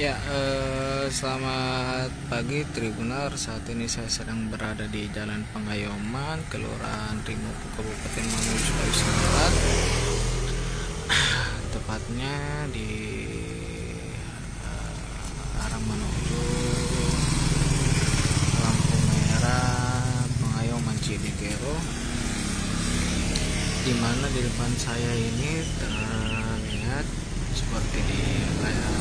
Ya, selamat pagi Tribunar. Saat ini saya sedang berada di Jalan Pengayoman, Kelurahan Timur, Kabupaten Mamuju Selatan. Tepatnya di arah menuju lampu merah PengayomanCidikero, di mana di depan saya ini terlihat seperti di layar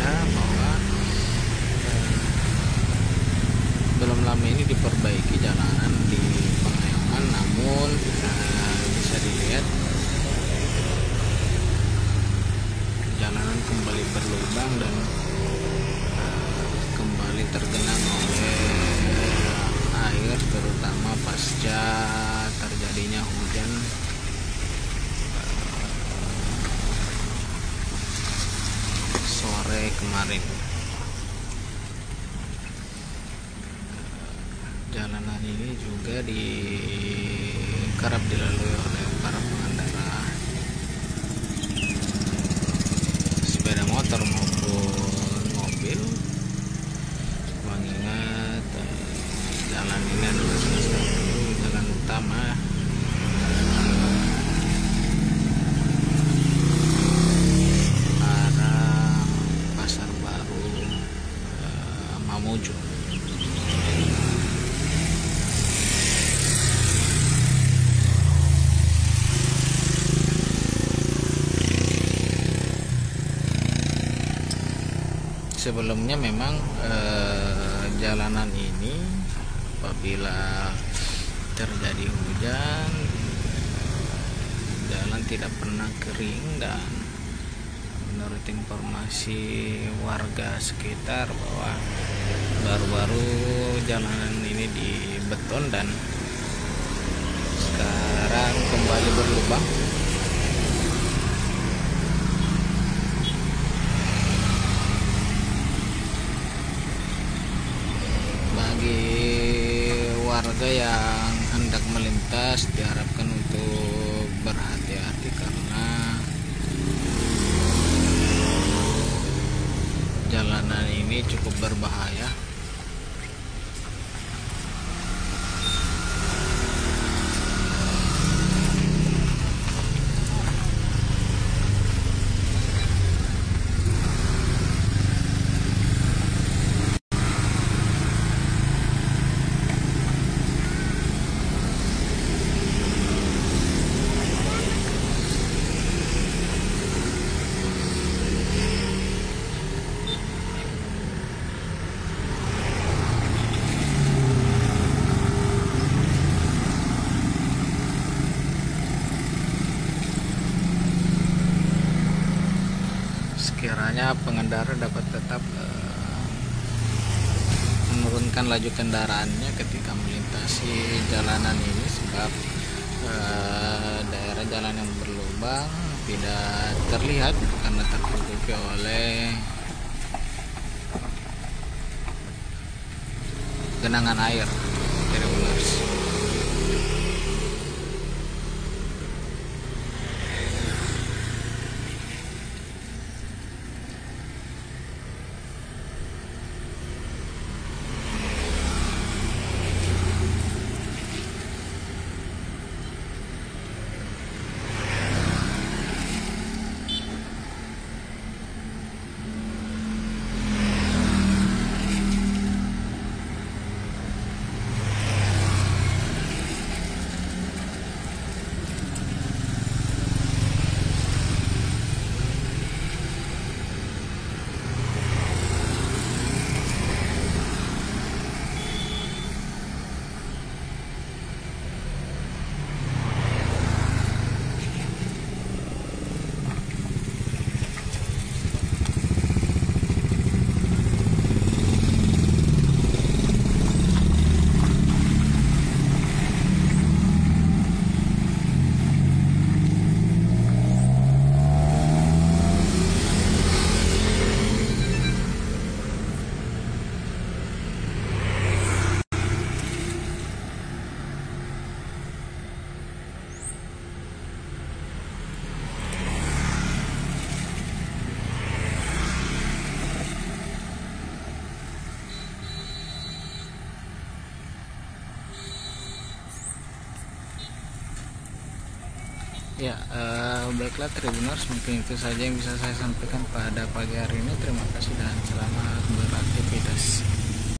ya, bahwa belum lama ini diperbaiki jalanan di Pengayoman, namun bisa dilihat jalanan kembali berlubang dan kembali tergenang oleh air, terutama pasca terjadinya hujan sore kemarin. Jalanan ini juga kerap dilalui oleh para pengendara sepeda motor maupun mobil, mengingat jalan ini adalah jalan utama. Sebelumnya memang jalanan ini apabila terjadi hujan, jalan tidak pernah kering, dan menurut informasi warga sekitar bahwa baru-baru jalanan ini dibeton dan sekarang kembali berlubang. Warga yang hendak melintas diharapkan untuk berhati-hati karena jalanan ini cukup berbahaya. Sekiranya pengendara dapat tetap menurunkan laju kendaraannya ketika melintasi jalanan ini, sebab daerah jalan yang berlubang tidak terlihat karena tertutupi oleh genangan air dari ular. Ya, baiklah Tribunar, mungkin itu saja yang bisa saya sampaikan pada pagi hari ini. Terima kasih dan selamat beraktivitas.